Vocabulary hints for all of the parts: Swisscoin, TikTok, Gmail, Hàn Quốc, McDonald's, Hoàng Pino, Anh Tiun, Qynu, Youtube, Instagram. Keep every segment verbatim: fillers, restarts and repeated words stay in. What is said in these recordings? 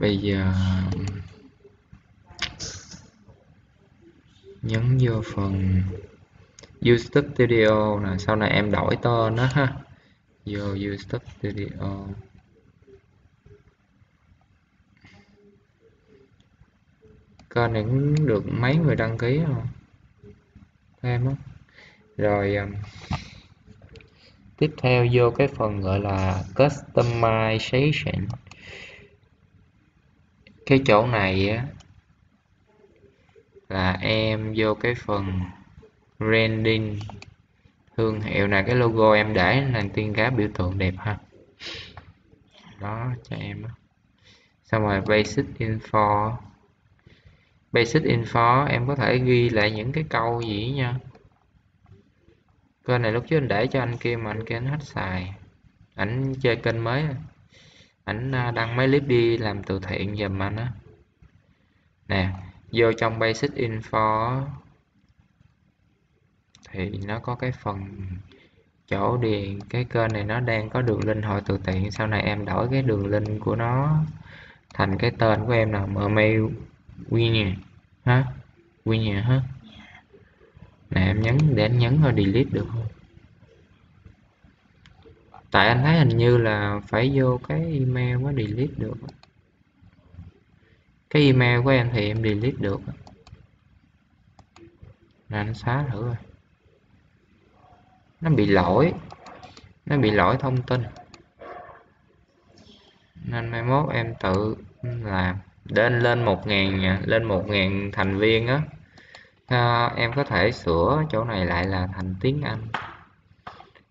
Bây giờ nhấn vô phần YouTube Studio nè, sau này em đổi tên nó ha, vô YouTube Studio. Coi này cũng được mấy người đăng ký không em á. Rồi tiếp theo vô cái phần gọi là customization. Cái chỗ này á là em vô cái phần branding thương hiệu này, cái logo em để là tiên cá biểu tượng đẹp ha, đó cho em á. Xong rồi basic info, basic info em có thể ghi lại những cái câu gì nha. Cái này lúc trước anh để cho anh kia mà anh kia anh hết xài, ảnh chơi kênh mới, ảnh đăng mấy clip đi làm từ thiện giùm anh á. Nè, vô trong basic info thì nó có cái phần chỗ điền cái kênh này, nó đang có đường link hội từ thiện, sau này em đổi cái đường link của nó thành cái tên của em là Gmail Qynu ha, Qynu ha. Nè em nhấn để anh nhấn thôi, delete được không? Tại anh thấy hình như là phải vô cái email mới delete được. Cái email của em thì em delete được. Nè anh xóa thử rồi. Nó bị lỗi, nó bị lỗi thông tin. Nên mai mốt em tự làm. Để anh lên một nghìn nha, lên một nghìn thành viên á. À, em có thể sửa chỗ này lại là thành tiếng Anh.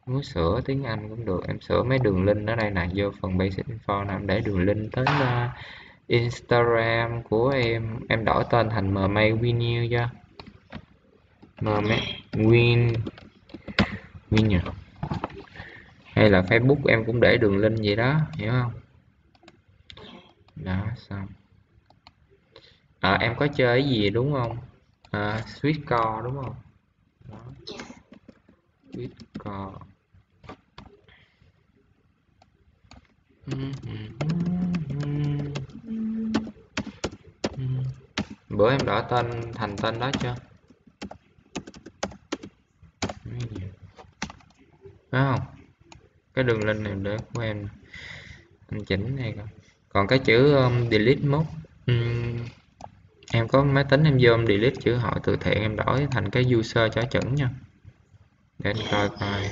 Muốn sửa tiếng Anh cũng được. Em sửa mấy đường link ở đây nè, vô phần basic info nè, em để đường link tới uh, Instagram của em. Em đổi tên thành Gmail Qynu cho Gmail Qynu Qynu. Hay là Facebook em cũng để đường link vậy đó, hiểu không? Đó xong. À, em có chơi cái gì đúng không? À, Sweet Core đúng không? Đó. Sweet Core. Bữa em đổi tên thành tên đó chưa? Phải không? Cái đường link này để của em anh chỉnh này coi. Còn cái chữ um, delete mode um, em có máy tính em vô em delete chữ hội từ thiện, em đổi thành cái user cho chuẩn nha. Để anh coi coi.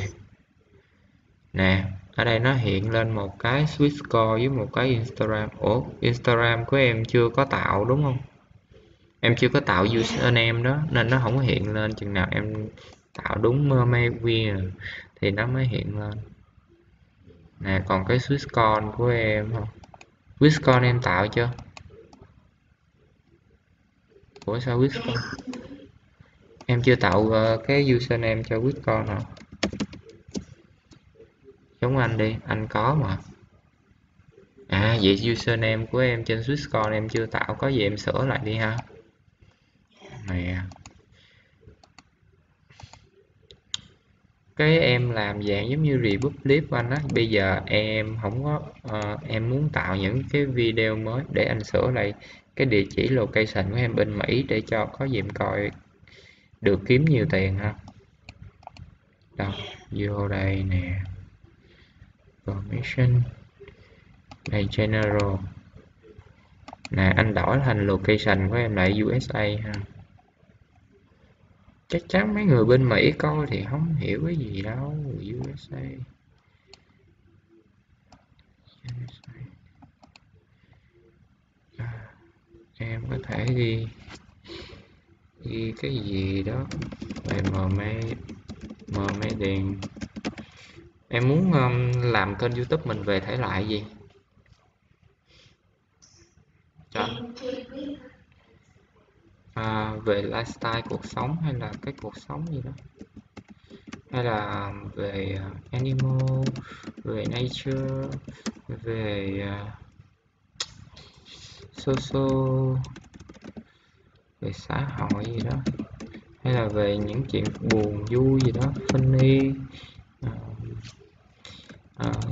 Nè, ở đây nó hiện lên một cái Swiss Core với một cái Instagram. Ủa, Instagram của em chưa có tạo đúng không? Em chưa có tạo username đó nên nó không hiện lên. Chừng nào em tạo đúng Gmail thì nó mới hiện lên. Nè, còn cái Swiss Core của em không? Swiss Core em tạo chưa? Ủa sao Qynu em chưa tạo uh, cái username cho Qynu nào? Giống anh đi, anh có mà. À vậy username của em trên Qynu em chưa tạo, có gì em sửa lại đi ha. Nè. Cái em làm dạng giống như republic anh á, bây giờ em không có uh, em muốn tạo những cái video mới để anh sửa lại cái địa chỉ location của em bên Mỹ để cho có dịp coi được kiếm nhiều tiền ha. Đâu, vô đây nè. Permission. Đây general. Nè anh đổi thành location của em lại u ét a ha. Chắc chắn mấy người bên Mỹ coi thì không hiểu cái gì đâu, u ét a. u ét a. Em có thể ghi ghi cái gì đó về mờ mấy mờ mấy đèn. Em muốn um, làm kênh YouTube mình về thể loại gì? Chọn à, về lifestyle cuộc sống hay là cái cuộc sống gì đó, hay là về animal, về nature, về uh, social, về xã hội gì đó, hay là về những chuyện buồn vui gì đó, funny, uh, uh,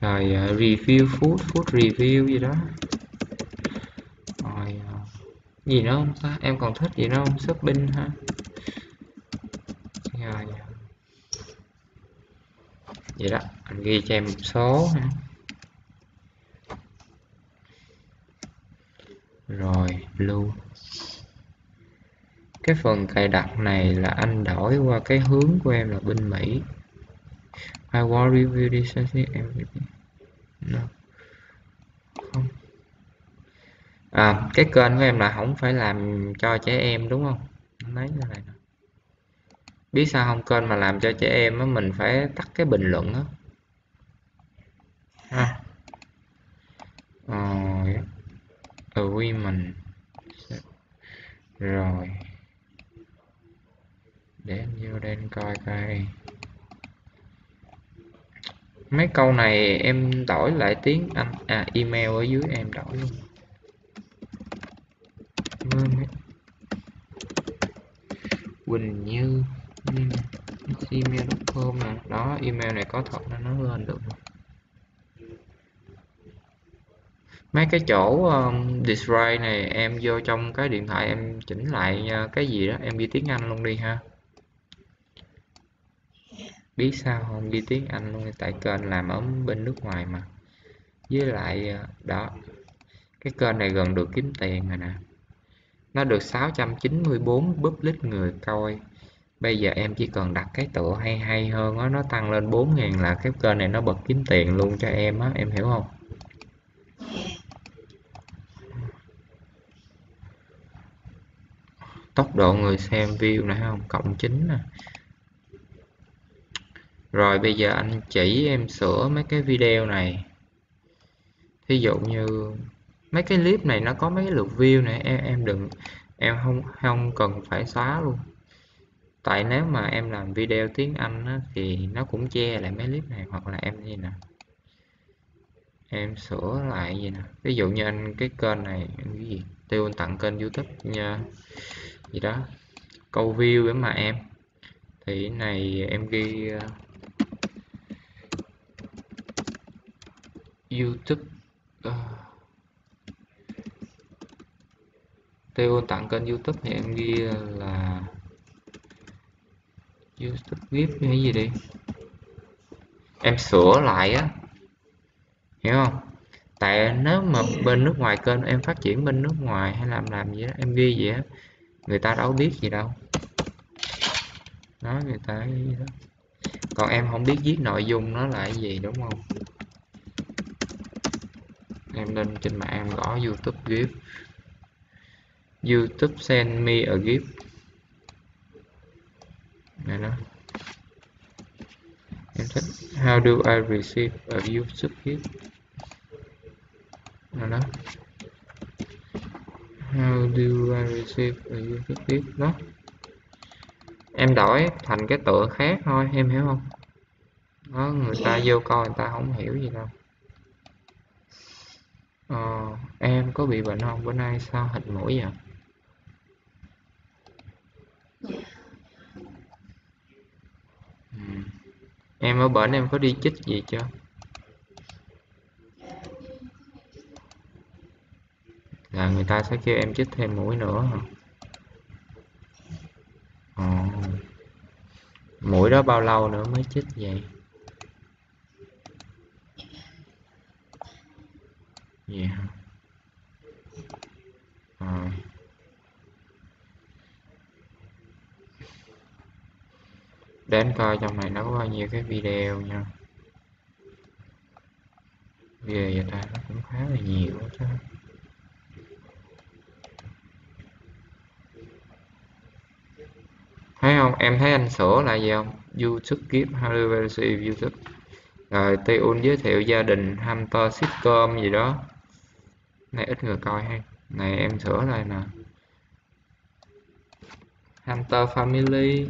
rồi uh, review food food review gì đó, rồi uh, gì nữa không ta, em còn thích gì nữa không, shopping ha. Rồi vậy đó, anh ghi cho em một số ha. Rồi blue, cái phần cài đặt này là anh đổi qua cái hướng của em là bên Mỹ. I will review this em no. Không. À, cái kênh của em là không phải làm cho trẻ em đúng không? Lấy cái này nè. Biết sao không, kênh mà làm cho trẻ em á mình phải tắt cái bình luận á. Ha. Rồi. Ở quy mình. Rồi. Để em vô đây em coi coi. Mấy câu này em đổi lại tiếng Anh, à email ở dưới em đổi luôn. Quỳnh Như email chấm com nè, đó email này có thật nên nó lên được. Mấy cái chỗ um, display này em vô trong cái điện thoại em chỉnh lại uh, cái gì đó em ghi tiếng Anh luôn đi ha. Biết sao không, đi tiếng Anh luôn tại kênh làm ở bên nước ngoài mà, với lại đó cái kênh này gần được kiếm tiền rồi nè, nó được sáu trăm chín mươi bốn public người coi. Bây giờ em chỉ cần đặt cái tựa hay hay hơn đó, nó tăng lên bốn nghìn là cái kênh này nó bật kiếm tiền luôn cho em á, em hiểu không? Tốc độ người xem view này không, cộng chín nè. Rồi bây giờ anh chỉ em sửa mấy cái video này. Thí dụ như mấy cái clip này nó có mấy cái lượt view này, em em đừng em không không cần phải xóa luôn. Tại nếu mà em làm video tiếng Anh á, thì nó cũng che lại mấy clip này, hoặc là em gì nè. Em sửa lại gì nè. Ví dụ như anh cái kênh này cái gì? Tiun tặng kênh YouTube nha. Gì đó. Câu view để mà em thì này em ghi uh, YouTube uh, Tiun tặng kênh YouTube thì em ghi là YouTube gift hay gì đi, em sửa lại á, hiểu không? Tại nếu mà bên nước ngoài kênh em phát triển bên nước ngoài hay làm làm gì đó em ghi gì á, người ta đâu biết gì đâu, nói người ta đó. Còn em không biết viết nội dung nó là cái gì đúng không, em lên trên mạng em gõ YouTube gift, YouTube send me a gift này nó, em thích how do I receive a YouTube gift này nó, how do I receive a YouTube gift đó. Em đổi thành cái tựa khác thôi, em hiểu không? Đó, người ta vô coi người ta không hiểu gì đâu. Ờ, em có bị bệnh không? Bữa nay sao hịt mũi vậy? Ừ. Em ở bệnh em có đi chích gì chưa? Là người ta sẽ kêu em chích thêm mũi nữa hả? Mũi đó bao lâu nữa mới chích vậy? Vậy hả? À. Đến coi trong này nó có bao nhiêu cái video nha. Video vậy ta nó cũng khá là nhiều chứ. Thấy không? Em thấy anh sửa lại gì không? YouTube Gift, How to YouTube. Rồi Tiun giới thiệu gia đình Hunter sitcom gì đó. Này ít người coi ha. Này em sửa lại nè. Hunter Family.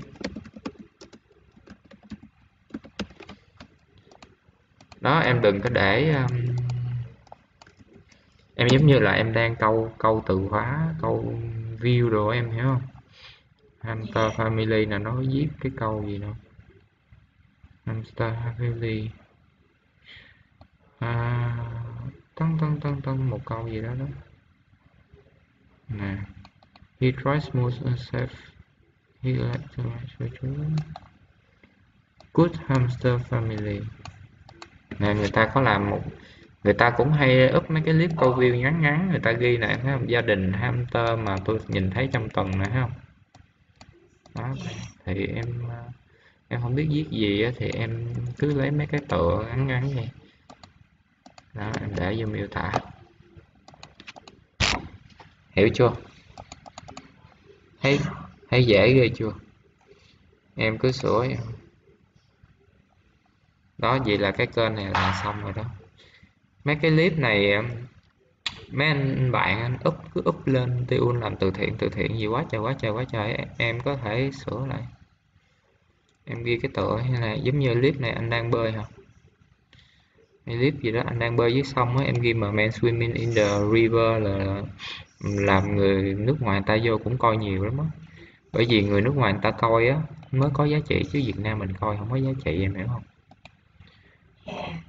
Đó em đừng có để um, em giống như là em đang câu câu từ khóa, câu view đồ em hiểu không? Hamster Family là nó viết cái câu gì đâu. Hamster Family Tân tân tân tân một câu gì đó đó nè. He tries most unsafe. He likes to match with children. Good hamster family. Nè, người ta có làm một, người ta cũng hay up mấy cái clip câu view ngắn ngắn, người ta ghi lại thấy không? Gia đình hamster mà tôi nhìn thấy trong tuần này không? Đó, thì em em không biết viết gì thì em cứ lấy mấy cái tựa ngắn ngắn này. Đó, em để vô miêu tả. Hiểu chưa? Thấy thấy dễ ghê chưa? Em cứ sửa em. Đó, vậy là cái kênh này là xong rồi đó. Mấy cái clip này mấy anh bạn anh up cứ up lên Tiun làm từ thiện từ thiện gì quá trời quá trời quá trời, em có thể sửa lại. Em ghi cái tựa như này, giống như clip này anh đang bơi hả? Cái clip gì đó anh đang bơi dưới sông á, em ghi mà men swimming in the river là làm người nước ngoài ta vô cũng coi nhiều lắm á. Bởi vì người nước ngoài người ta coi á mới có giá trị, chứ Việt Nam mình coi không có giá trị, em hiểu không?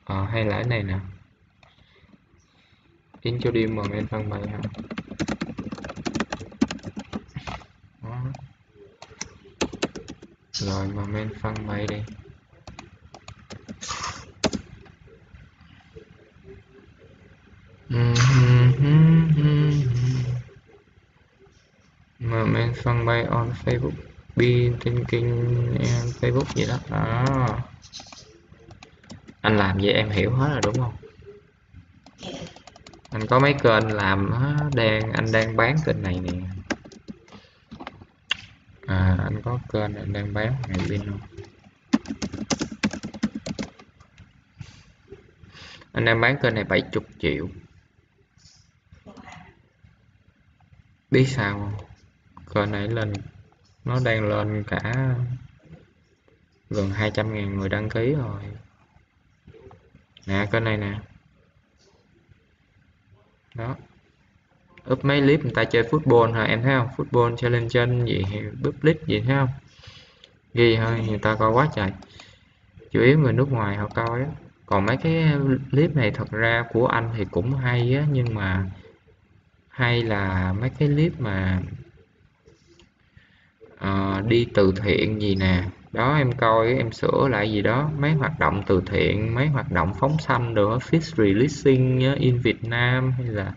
À, hay là cái này nè, in cho đi mà em phân bày hả? Rồi mà men phân bày đi. Mà men phân bày on Facebook, be thinking em Facebook gì đó. À, anh làm vậy em hiểu hết rồi đúng không? Anh có mấy kênh làm đang anh đang bán kênh này nè. À, anh có kênh anh đang bán này pin không? Anh đang bán kênh này bảy mươi triệu. Biết sao không? Kênh này lên nó đang lên cả gần hai trăm nghìn người đăng ký rồi. Nè kênh này nè. Đó, up mấy clip người ta chơi football hả, em thấy không? Football challenge gì, public gì thấy không? Ghi thôi, người ta coi quá trời. Chủ yếu người nước ngoài họ coi đó. Còn mấy cái clip này thật ra của anh thì cũng hay á, nhưng mà hay là mấy cái clip mà uh, đi từ thiện gì nè. Đó, em coi em sửa lại gì đó, mấy hoạt động từ thiện, mấy hoạt động phóng xanh được, fish releasing in Việt Nam, hay là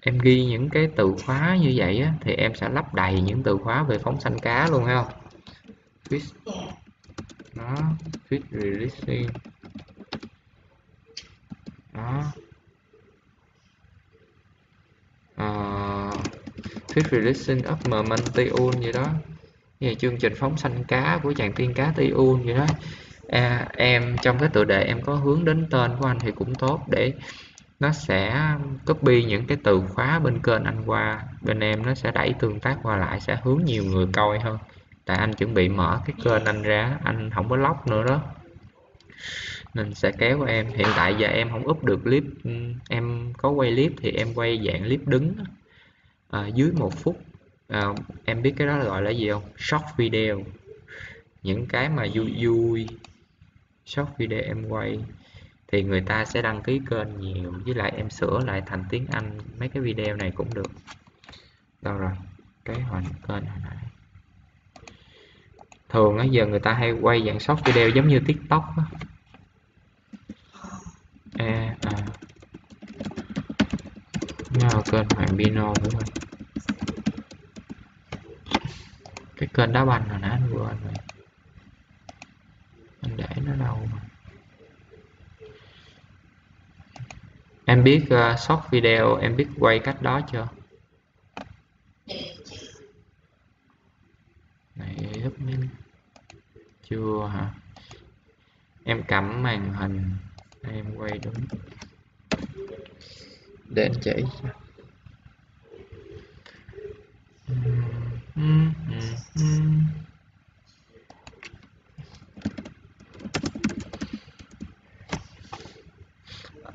em ghi những cái từ khóa như vậy á, thì em sẽ lắp đầy những từ khóa về phóng xanh cá luôn, thấy không? Fish đó, fish releasing đó, uh, fish releasing up mà mình Tiun vậy đó. Như chương trình phóng xanh cá của chàng tiên cá Tiun vậy đó. À, em trong cái tựa đề em có hướng đến tên của anh thì cũng tốt, để nó sẽ copy những cái từ khóa bên kênh anh qua bên em, nó sẽ đẩy tương tác qua lại, sẽ hướng nhiều người coi hơn. Tại anh chuẩn bị mở cái kênh anh ra, anh không có lock nữa đó, nên sẽ kéo qua em. Hiện tại giờ em không up được clip, em có quay clip thì em quay dạng clip đứng à, dưới một phút. À, em biết cái đó gọi là gì không? Short video, những cái mà vui vui short video em quay thì người ta sẽ đăng ký kênh nhiều. Với lại em sửa lại thành tiếng Anh mấy cái video này cũng được. Đâu rồi cái hình kênh hồi nãy, thường á giờ người ta hay quay dạng short video giống như TikTok á. À, à. Nào, kênh Hoàng Pino đúng không? Cái kênh đá banh hồi nãy anh quên rồi, anh để nó đâu mà em biết. Uh, short video em biết quay cách đó chưa? Này giúp mình chưa hả? Em cầm màn hình em quay đúng để anh chỉ. uhm, uhm, uhm.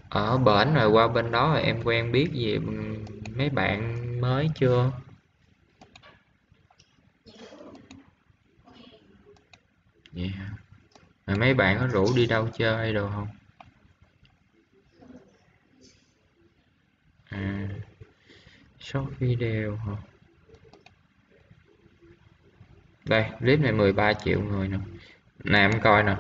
Ở bển rồi qua bên đó rồi em quen biết gì mấy bạn mới chưa? Vậy hả? Rồi mấy bạn có rủ đi đâu chơi đồ không? short video hả? Đây clip này mười ba triệu người nè, nè em coi nè,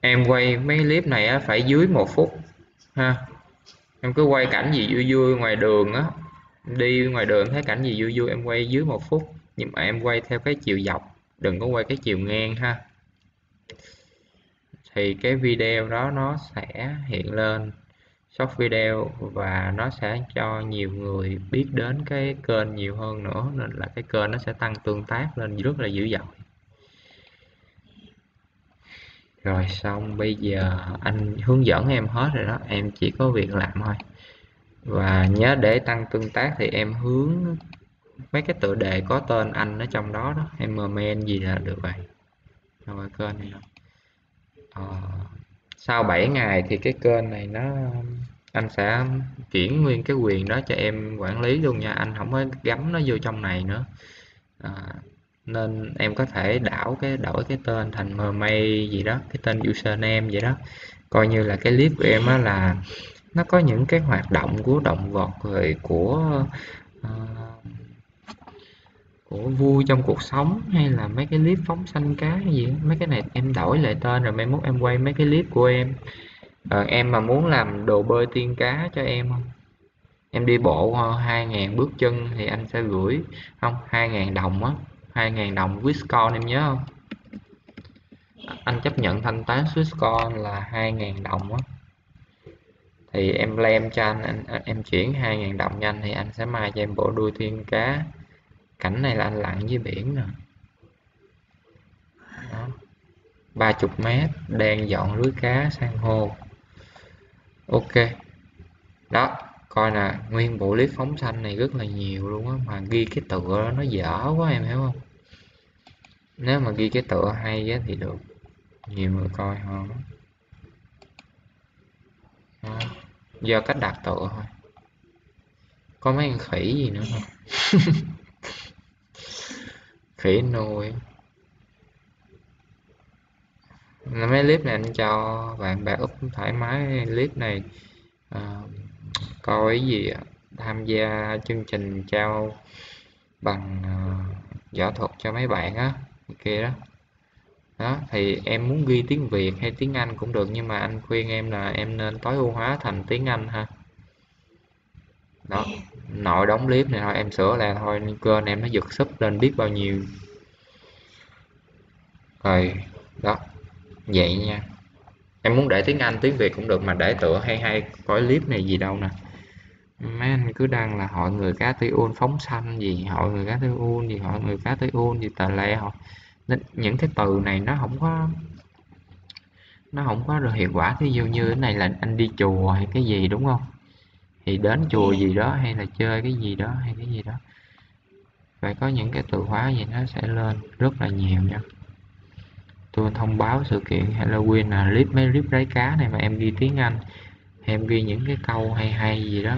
em quay mấy clip này á, phải dưới một phút ha. Em cứ quay cảnh gì vui vui ngoài đường á, đi ngoài đường thấy cảnh gì vui vui em quay dưới một phút, nhưng mà em quay theo cái chiều dọc, đừng có quay cái chiều ngang ha, thì cái video đó nó sẽ hiện lên short video và nó sẽ cho nhiều người biết đến cái kênh nhiều hơn nữa, nên là cái kênh nó sẽ tăng tương tác lên rất là dữ dội. Rồi xong bây giờ anh hướng dẫn em hết rồi đó, em chỉ có việc làm thôi. Và nhớ để tăng tương tác thì em hướng mấy cái tựa đề có tên anh ở trong đó đó, em comment gì là được vậy. Rồi kênh này à, sau bảy ngày thì cái kênh này nó anh sẽ chuyển nguyên cái quyền đó cho em quản lý luôn nha, anh không có gắm nó vô trong này nữa. À, nên em có thể đảo cái đổi cái tên thành mermaid gì đó, cái tên username vậy đó, coi như là cái clip của em á là nó có những cái hoạt động của động vật rồi của uh, của vui trong cuộc sống, hay là mấy cái clip phóng sanh cá gì đó. Mấy cái này em đổi lại tên rồi mai mốt em quay mấy cái clip của em. Ờ, em mà muốn làm đồ bơi tiên cá cho em không? Em đi bộ hai ngàn bước chân thì anh sẽ gửi không hai ngàn đồng á, hai ngàn đồng Swisscoin em nhớ không? Anh chấp nhận thanh toán Swisscoin là hai ngàn đồng á. Thì em lem cho anh, anh em chuyển hai ngàn đồng nhanh thì anh sẽ mai cho em bộ đuôi tiên cá. Cảnh này là anh lặn dưới biển nè. Đó. ba mươi mét đang dọn lưới cá san hô. Ok. Đó, coi nè, nguyên bộ clip phóng sanh này rất là nhiều luôn á, mà ghi cái tựa đó nó dở quá em hiểu không? Nếu mà ghi cái tựa hay á thì được. Nhiều người coi hơn. Đó. Do cách đặt tựa thôi. Có mấy con khỉ gì nữa không? Khỉ nuôi. Mấy clip này anh cho bạn bè úp thoải mái, clip này à, coi cái gì tham gia chương trình trao bằng à, võ thuật cho mấy bạn á kia đó. Đó thì em muốn ghi tiếng Việt hay tiếng Anh cũng được, nhưng mà anh khuyên em là em nên tối ưu hóa thành tiếng Anh ha. Đó, nội đóng clip này thôi em sửa là thôi, kênh em nó giật súp lên biết bao nhiêu rồi đó. Vậy nha, em muốn để tiếng Anh tiếng Việt cũng được, mà để tựa hay hay coi clip này gì đâu nè. Mấy anh cứ đăng là hội người cá Tiun phóng sanh gì, hội người cá Tiun gì, hội người cá Tiun gì tà le họ. Nên những cái từ này nó không có nó không có được hiệu quả. Thí dụ như cái này là anh đi chùa hay cái gì đúng không, thì đến chùa gì đó hay là chơi cái gì đó hay cái gì đó, phải có những cái từ khóa gì nó sẽ lên rất là nhiều nha. Tôi thông báo sự kiện Halloween là clip mấy clip rái cá này mà em ghi tiếng Anh, em ghi những cái câu hay hay gì đó,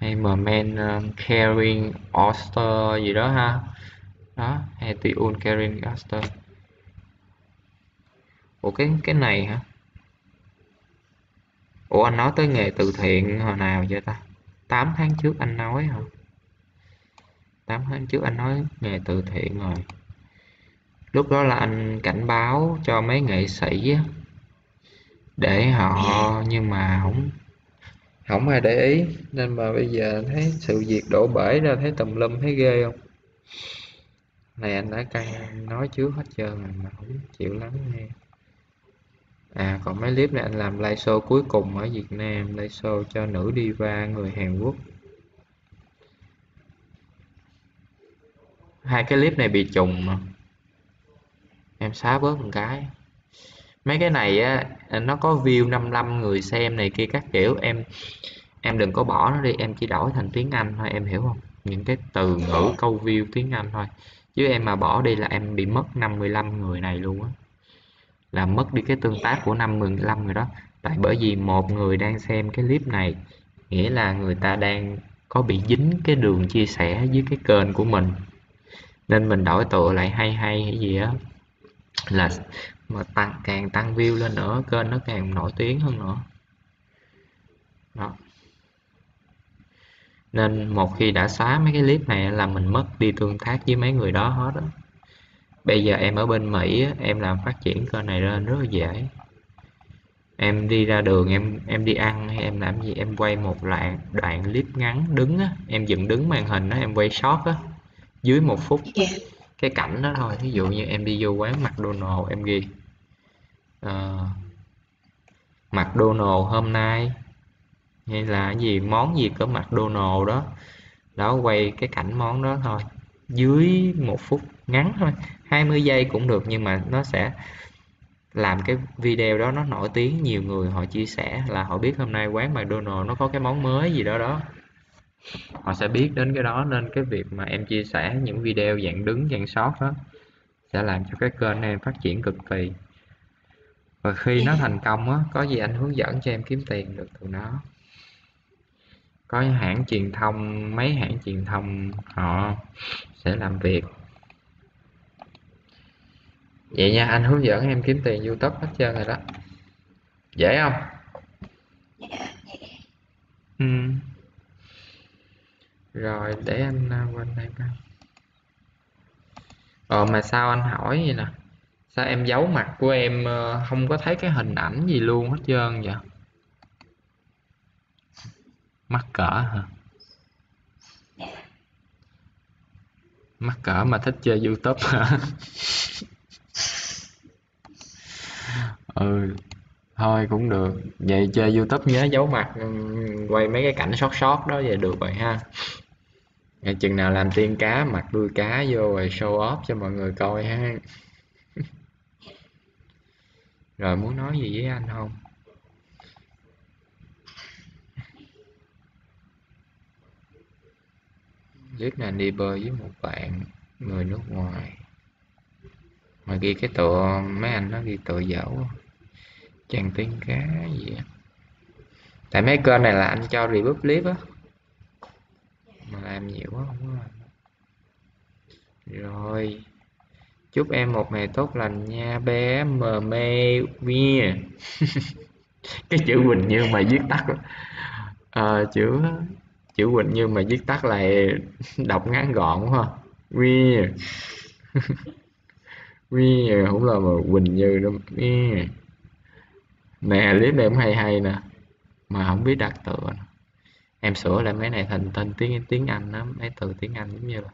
hay mà men um, carrying oyster gì đó ha, đó hay Tiun carrying oyster. Ủa cái cái này hả? Ủa anh nói tới nghề từ thiện hồi nào vậy ta? tám tháng trước anh nói hả? tám tháng trước anh nói nghề từ thiện rồi. Lúc đó là anh cảnh báo cho mấy nghệ sĩ á, để họ, nhưng mà không không ai để ý, nên mà bây giờ thấy sự việc đổ bể ra thấy tùm lum, thấy ghê không? Này anh đã căng nói trước hết trơn rồi mà không chịu lắm nghe. À còn mấy clip này anh làm live show cuối cùng ở Việt Nam, live show cho nữ diva người Hàn Quốc. Hai cái clip này bị trùng mà. Em xóa bớt một cái. Mấy cái này á nó có view năm mươi lăm người xem này kia các kiểu, em em đừng có bỏ nó đi, em chỉ đổi thành tiếng Anh thôi em hiểu không? Những cái từ ngữ câu view tiếng Anh thôi. Chứ em mà bỏ đi là em bị mất năm mươi lăm người này luôn á. Là mất đi cái tương tác của năm mươi lăm người đó. Tại bởi vì một người đang xem cái clip này, nghĩa là người ta đang có bị dính cái đường chia sẻ với cái kênh của mình. Nên mình đổi tựa lại hay hay hay gì á, là mà tăng, càng tăng view lên nữa, kênh nó càng nổi tiếng hơn nữa. Đó. Nên một khi đã xóa mấy cái clip này là mình mất đi tương tác với mấy người đó hết đó. Bây giờ em ở bên Mỹ, em làm phát triển kênh này lên rất là dễ. Em đi ra đường, em em đi ăn hay em làm gì, em quay một đoạn, đoạn clip ngắn đứng á, em dựng đứng màn hình đó, em quay short á, dưới một phút cái cảnh đó thôi. Ví dụ như em đi vô quán McDonald's, em ghi uh, McDonald's hôm nay, hay là gì món gì của McDonald's đó, đó quay cái cảnh món đó thôi, dưới một phút ngắn thôi, hai mươi giây cũng được, nhưng mà nó sẽ làm cái video đó nó nổi tiếng, nhiều người họ chia sẻ là họ biết hôm nay quán McDonald's nó có cái món mới gì đó đó, họ sẽ biết đến cái đó. Nên cái việc mà em chia sẻ những video dạng đứng dạng short đó sẽ làm cho cái kênh em phát triển cực kỳ, và khi nó thành công á, có gì anh hướng dẫn cho em kiếm tiền được từ nó. Có hãng truyền thông, mấy hãng truyền thông họ sẽ làm việc vậy nha. Anh hướng dẫn em kiếm tiền YouTube hết trơn rồi đó, dễ không? Ừ. Rồi để anh quên đây coi. Ờ mà sao anh hỏi vậy nè, sao em giấu mặt của em không có thấy cái hình ảnh gì luôn hết trơn vậy? Mắc cỡ hả? Mắc cỡ mà thích chơi YouTube hả? Ừ thôi cũng được, vậy chơi YouTube nhớ giấu mặt, quay mấy cái cảnh short short đó vậy được rồi ha. Ngày chừng nào làm tiên cá mặc đuôi cá vô rồi show off cho mọi người coi ha. Rồi muốn nói gì với anh không? Viết là đi bơi với một bạn người nước ngoài mà ghi cái tựa, mấy anh nó ghi tựa dẫu chàng tiên cá gì á, tại mấy kênh này là anh cho review clip á mà làm nhiều quá không có làm. Rồi chúc em một ngày tốt lành nha bé mờ mê mia. Cái chữ Quỳnh Như mà viết tắt à, chữ chữ Quỳnh Như mà viết tắt lại đọc ngắn gọn đúng không? Mia. Mia không là mà Quỳnh Như đâu. Mia. Nè clip này cũng hay hay nè, mà không biết đặt tựa. Em sửa lại mấy này thành tên tiếng tiếng Anh á, mấy từ tiếng Anh giống như là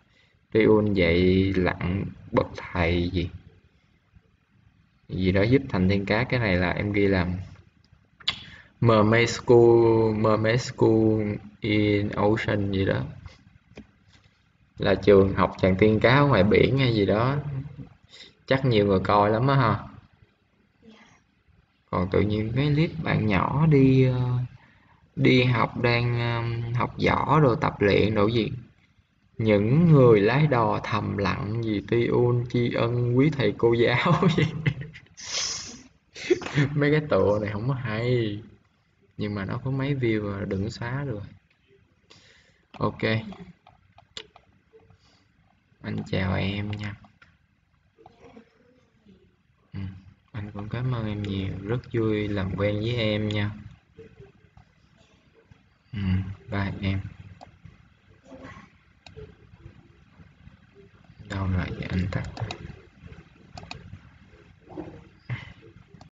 Tiun dạy lặng bậc thầy gì gì đó giúp thành thiên cá. Cái này là em ghi làm Mermaid School, Mermaid School in Ocean gì đó, là trường học chàng tiên cá ngoài biển hay gì đó, chắc nhiều người coi lắm á ha. Còn tự nhiên cái clip bạn nhỏ đi đi học, đang học võ rồi tập luyện đồ gì, những người lái đò thầm lặng gì Tiun tri ân quý thầy cô giáo gì. Mấy cái tựa này không có hay, nhưng mà nó có mấy view đừng xóa được. Ok, anh chào em nha. Ừ, anh cũng cảm ơn em nhiều, rất vui làm quen với em nha.